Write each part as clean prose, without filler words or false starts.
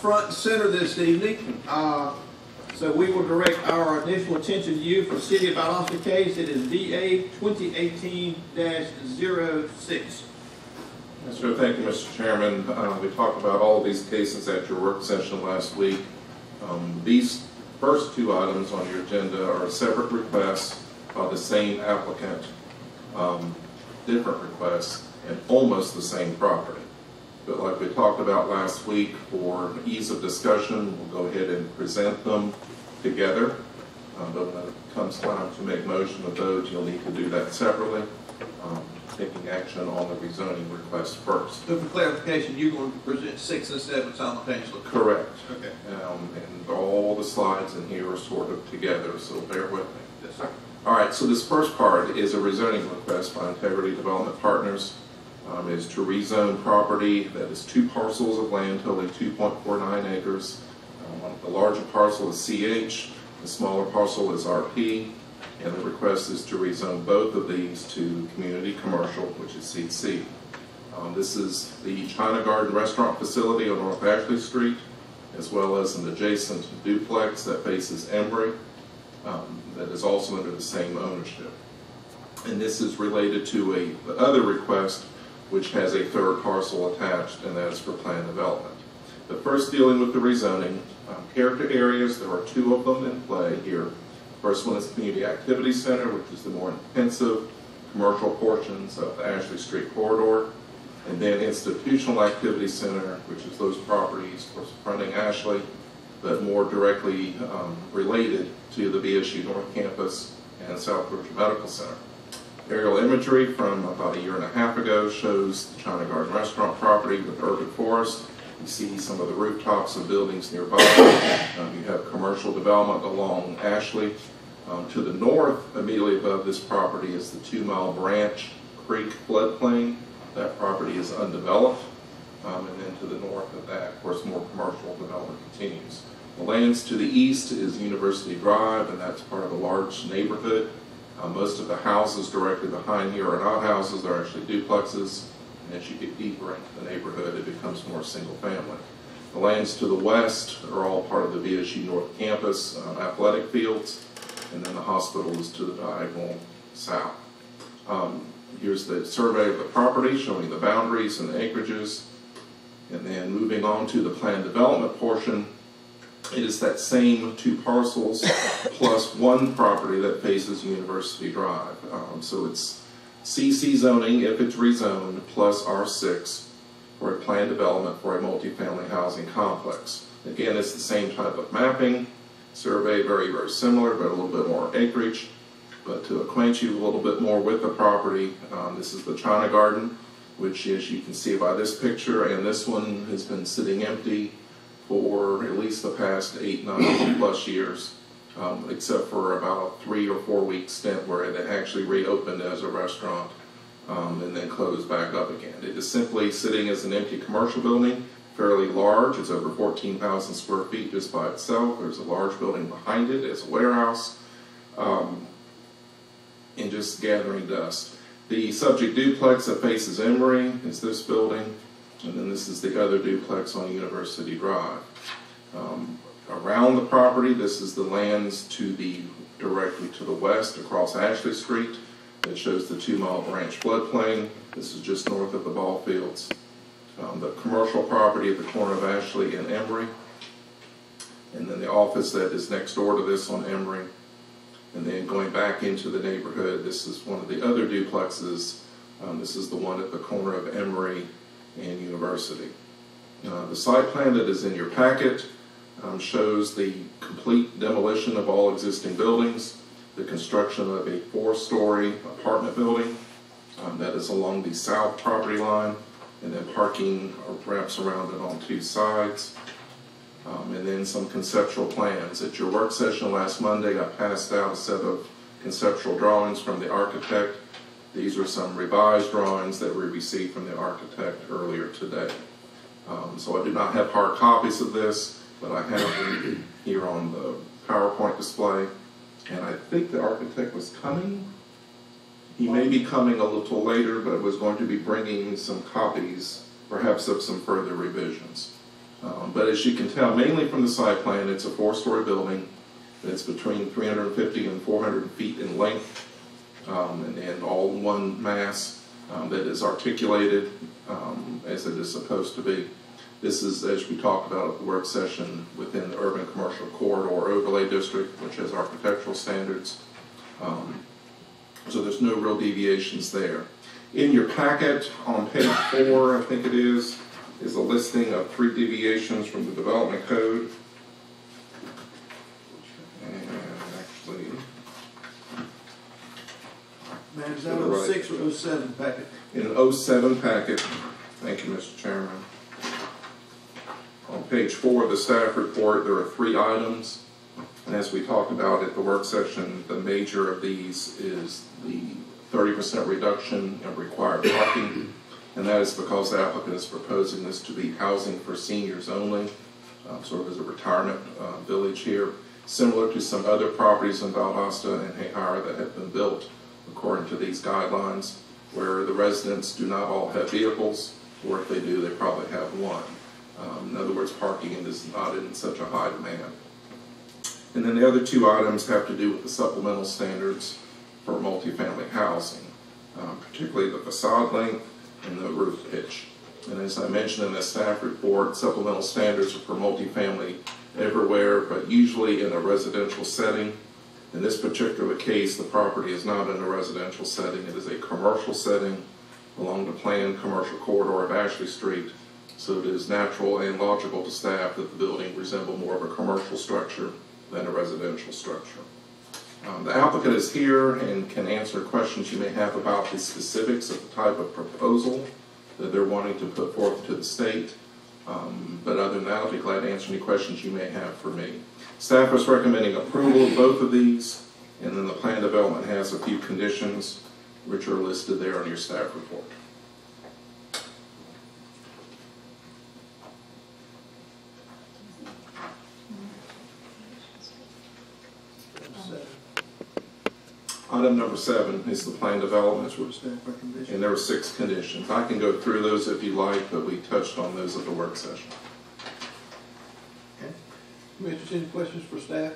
front and center this evening. So we will direct our initial attention to you for the City of Valdosta case. It is VA 2018-06. Yes, sir. Thank you, Mr. Chairman. We talked about all of these cases at your work session last week. These first two items on your agenda are separate requests by the same applicant, different requests, and almost the same property. But like we talked about last week, for ease of discussion, we'll go ahead and present them together. But when it comes time to make motion of those, you'll need to do that separately. Taking action on the rezoning request first. So for clarification, you're going to present 6 and 7 simultaneously? Correct. Okay. And all the slides in here are sort of together, so bear with me. Yes, sir. All right, so this first part is a rezoning request by Integrity Development Partners. Is to rezone property that is 2 parcels of land totaling 2.49 acres. The larger parcel is CH, the smaller parcel is RP, and the request is to rezone both of these to community commercial, which is CC. This is the China Garden restaurant facility on North Ashley Street, as well as an adjacent duplex that faces Emory, that is also under the same ownership. And this is related to the other request, which has a third parcel attached, and that is for planned development. The first, dealing with the rezoning, character areas, there are 2 of them in play here. First one is Community Activity Center, which is the more intensive commercial portions of the Ashley Street corridor, and then Institutional Activity Center, which is those properties fronting Ashley, but more directly related to the BSU North Campus and South Georgia Medical Center. Aerial imagery from about 1.5 years ago shows the China Garden restaurant property with urban forest. You see some of the rooftops of buildings nearby. You have commercial development along Ashley. To the north, immediately above this property, is the 2 Mile Branch Creek floodplain. That property is undeveloped. And then to the north of that, of course, more commercial development continues. The lands to the east is University Drive, and that's part of a large neighborhood. Most of the houses directly behind here are not houses, they're actually duplexes. And as you get deeper into the neighborhood, it becomes more single family. The lands to the west are all part of the VSU North Campus athletic fields, and then the hospital is to the diagonal south. Here's the survey of the property showing the boundaries and the acreages. And then moving on to the planned development portion, it is that same 2 parcels plus 1 property that faces University Drive. So it's CC zoning, if it's rezoned, plus R6 for a planned development for a multifamily housing complex. Again, it's the same type of mapping. Survey very, very similar, but a little bit more acreage. But to acquaint you a little bit more with the property, this is the China Garden, which, as you can see by this picture, and this one has been sitting empty for at least the past 8, 9 plus years, except for about a 3- or 4-week stint where it actually reopened as a restaurant and then closed back up again. It is simply sitting as an empty commercial building, fairly large. It's over 14,000 square feet just by itself. There's a large building behind it as a warehouse, and just gathering dust. The subject duplex that faces Emory is this building. And then this is the other duplex on University Drive. Around the property, this is the lands to the directly to the west across Ashley Street. That shows the 2 Mile Branch floodplain. This is just north of the ball fields. The commercial property at the corner of Ashley and Emory. And then the office that is next door to this on Emory. And then going back into the neighborhood, this is one of the other duplexes. This is the one at the corner of Emory and University. The site plan that is in your packet shows the complete demolition of all existing buildings, the construction of a 4-story apartment building that is along the south property line, and then parking wraps around it on 2 sides, and then some conceptual plans. At your work session last Monday, I passed out a set of conceptual drawings from the architect. These are some revised drawings that we received from the architect earlier today. So I do not have hard copies of this, but I have them here on the PowerPoint display. And I think the architect was coming. He may be coming a little later, but was going to be bringing some copies, perhaps of some further revisions. But as you can tell, mainly from the site plan, it's a four-story building that's between 350 and 400 feet in length, and all one mass that is articulated as it is supposed to be. This is, as we talked about at the work session, within the Urban Commercial Corridor Overlay District, which has architectural standards. So there's no real deviations there. In your packet on page 4, I think it is a listing of 3 deviations from the development code. And actually... Man, is that 06 or 07 packet? In an 07 packet. Thank you, Mr. Chairman. On page 4 of the staff report, there are 3 items. And as we talked about at the work session, the major of these is the 30% reduction in required parking. And that is because the applicant is proposing this to be housing for seniors only, sort of as a retirement village here, similar to some other properties in Valdosta and Hayhire that have been built according to these guidelines, where the residents do not all have vehicles, or if they do, they probably have one. In other words, parking is not in such a high demand. And then the other 2 items have to do with the supplemental standards for multifamily housing, particularly the facade length and the roof pitch. And as I mentioned in the staff report, supplemental standards are for multifamily everywhere, but usually in a residential setting. In this particular case, the property is not in a residential setting. It is a commercial setting along the planned commercial corridor of Ashley Street. So it is natural and logical to staff that the building resemble more of a commercial structure than a residential structure. The applicant is here and can answer questions you may have about the specifics of the type of proposal that they're wanting to put forth to the state. But other than that, I'll be glad to answer any questions you may have for me. Staff is recommending approval of both of these, and then the plan development has a few conditions which are listed there on your staff report. Item number 7 is the plan development, and there are 6 conditions. I can go through those if you like, but we touched on those at the work session. Okay. Commissioners, any questions for staff?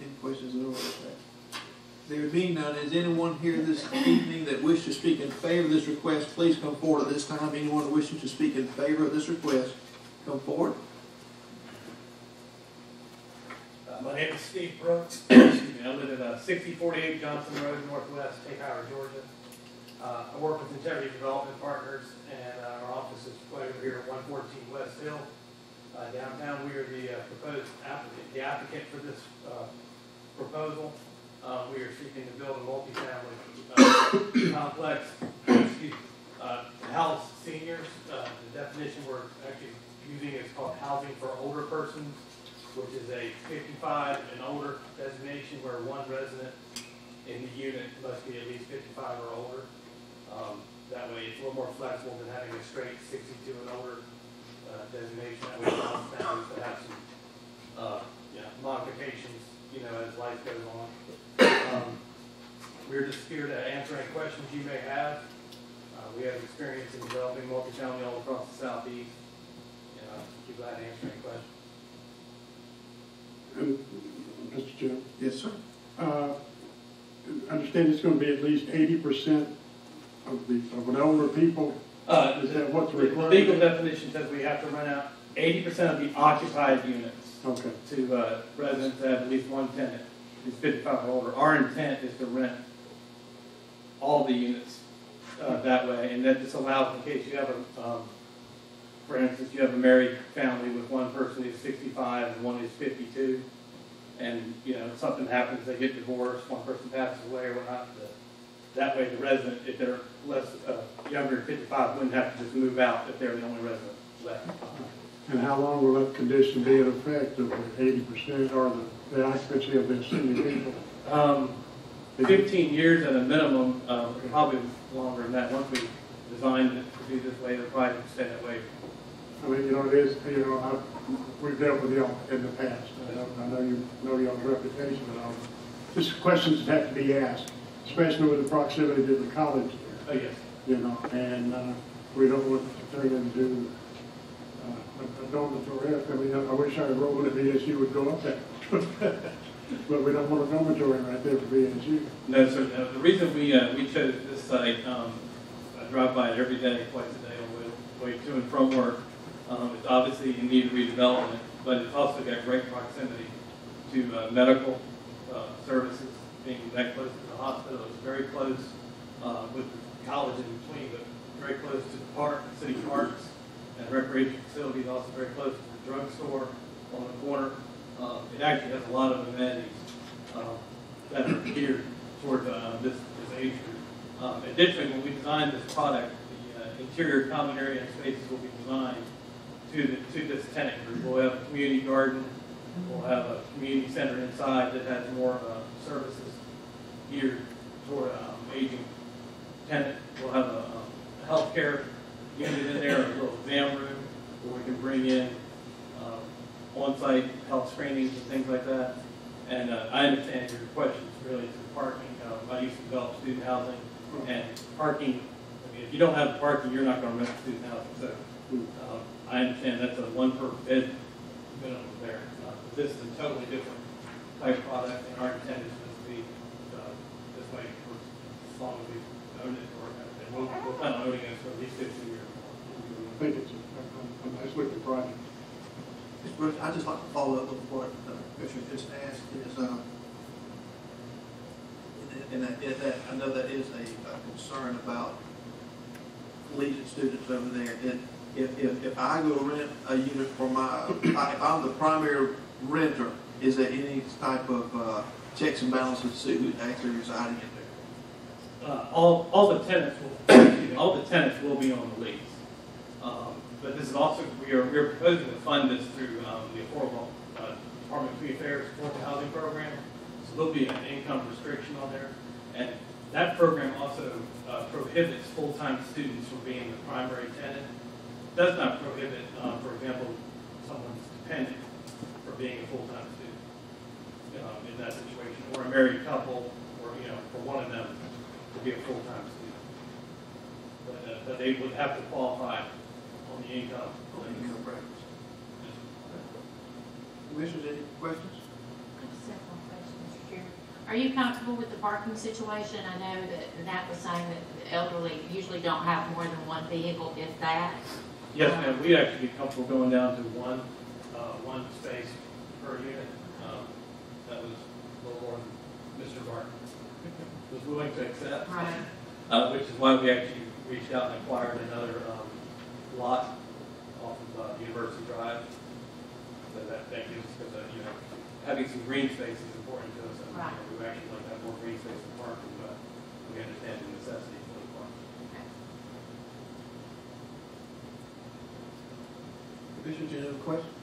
Any questions at all for staff? There being none, is anyone here this evening that wishes to speak in favor of this request? Please come forward at this time. Anyone wishing to speak in favor of this request, come forward. My name is Steve Brooks. I live at 6048 Johnson Road, Northwest, Hayhire, Georgia. I work with Integrity Development Partners, and our office is right over here at 114 West Hill, downtown. We are the proposed applicant, the applicant for this proposal. We are seeking to build a multifamily complex to house seniors. The definition we're actually using is called housing for older persons, which is a 55 and older designation where one resident in the unit must be at least 55 or older. That way it's a little more flexible than having a straight 62 and older designation. That way families that have some modifications, you know, as life goes on. We're just here to answer any questions you may have. We have experience in developing multifamily all across the southeast, and I'll be glad to answer any questions. Mr. Chairman? Yes, sir. I understand it's going to be at least 80% of an older people. Is that what's required? The legal definition says we have to rent out 80% of the occupied units to residents that have at least one tenant who's 55 or older. Our intent is to rent all the units that way, and that just allows, in case you have a for instance, you have a married family with one person who's 65 and one who's 52, and you know something happens, they get divorced, one person passes away or whatnot. That way, the resident, if they're less younger than 55, wouldn't have to just move out if they're the only resident left. And how long will that condition be in effect of the 80% or the occupancy of the senior people? 15 years at a minimum, probably longer than that. Once we designed it to be this way, they'll probably stay that way. I mean, you know, it is, you know, we've dealt with y'all in the past. I know you know y'all's reputation and all. Just questions that have to be asked, especially with the proximity to the college. Oh, yes. You know, and we don't want to turn into dormitory up, and I wish our enrollment at BSU would go up there. But we don't want a dormitory right there for BSU. No, sir. No. The reason we chose this site, I drive by it every day, twice a day on the way to and from work. It's obviously in need of redevelopment, but it's also got great proximity to medical services, being that close to the hospital. It's very close with college in between, but very close to the park, city parks, and recreation facilities, also very close to the drugstore on the corner. It actually has a lot of amenities that are geared toward this age group. Additionally, when we design this product, the interior common area and spaces will be designed to this tenant group. We'll have a community garden, we'll have a community center inside that has more services geared toward aging tenant. We'll have a healthcare unit in there, a little exam room where we can bring in on-site health screenings and things like that. And I understand your questions really to parking. I used to develop student housing, and parking, I mean, if you don't have the parking, you're not going to rent student housing. So I understand that's a one per bed minimum there. This is a totally different type of product, and our intent is to be this way for as long as we've owned it, or we'll plan on owning it for at least 50 years. I think it's a nice looking project. Mr. Brooks, I'd just like to follow up with what Commissioner just asked. Is and I know that is a concern about collegiate students over there. And if I go rent a unit for my, if I'm the primary renter, is there any type of checks and balances to who's actually residing in there? All the tenants will be on the lease. But this is also, we are proposing to fund this through the Affordable Department of Community Affairs Affordable Housing Program. So there'll be an income restriction on there. And that program also prohibits full-time students from being the primary tenant. It does not prohibit, for example, someone's dependent from being a full-time student in that situation, or a married couple, or, you know, for one of them to be a full-time student. But they would have to qualify on the income. Commissioners, any questions? I just have one question, Mr. Chairman. Are you comfortable with the parking situation? I know that Nat was saying that the elderly usually don't have more than one vehicle, if that. Yes, ma'am. We'd actually be comfortable going down to one space per unit. That was a little more than Mr. Barton was willing to accept. Right. Which is why we actually reached out and acquired another lot off of University Drive. So that gives us, because you know, having some green space is important to us. And, right. You know, we actually like to have more green space in parking, but we understand the necessity for the park. Commissioner, do you have any questions?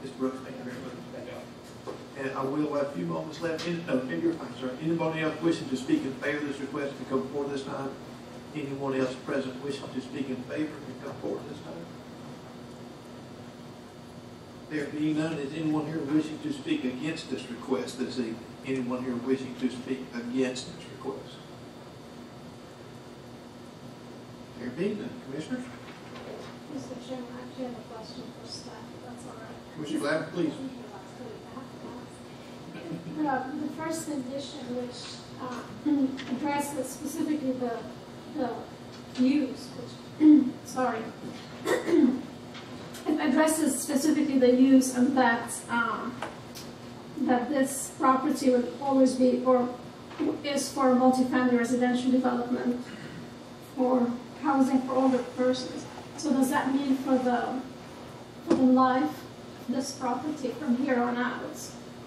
Mr. Brooks, thank you very much. Thank you. And I will have a few moments left. Anybody else wishing to speak in favor of this request to come forward this time? Anyone else present wishing to speak in favor can come forward this time. There being none, is anyone here wishing to speak against this request this evening? Anyone here wishing to speak against this request? There being none, Commissioner? Mr. Chairman, I actually have a question for staff, if that's all right. Commissioner Gladden, please. The first condition, which addresses specifically the use, which, sorry, it addresses specifically the use, and that this property will always be or is for multifamily residential development for housing for older persons. So does that mean for the life of this property from here on out,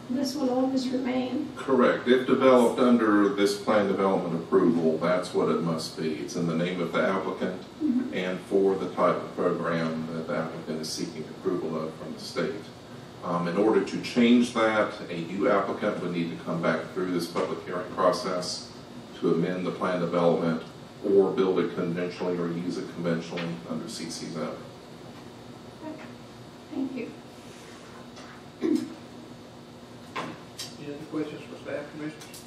this will always remain? Correct. If developed under this plan development approval, that's what it must be. It's in the name of the applicant and for the type of program that the applicant is seeking approval of from the state. In order to change that, a new applicant would need to come back through this public hearing process to amend the plan development or build it conventionally or use it conventionally under CC zone. Okay. Thank you. Any questions for staff, Commissioners?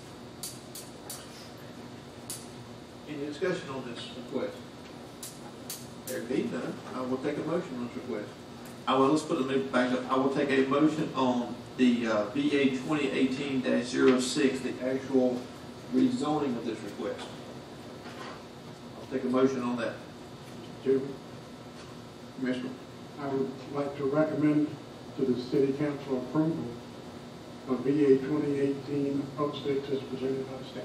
Any discussion on this request? There being none, I will take a motion on this request. Let's put the move back up. I will take a motion on the VA 2018-06, the actual rezoning of this request. I'll take a motion on that. Chairman? Commissioner? I would like to recommend to the City Council approval of VA 2018-06 as presented by staff.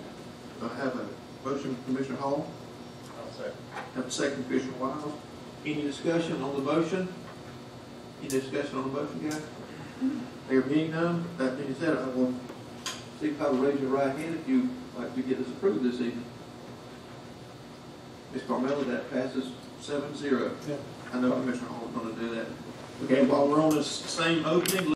I have a motion from Commissioner Hall. I'll second. I have a second from Commissioner Wiles. Any discussion on the motion? Any discussion on the motion, guys? There being none, that being said, I will see if I will raise your right hand if you like to get this approved this evening. Ms. Carmella, that passes 7-0. Yeah. I know Commissioner Hall is going to do that. Okay, while we're on this same opening,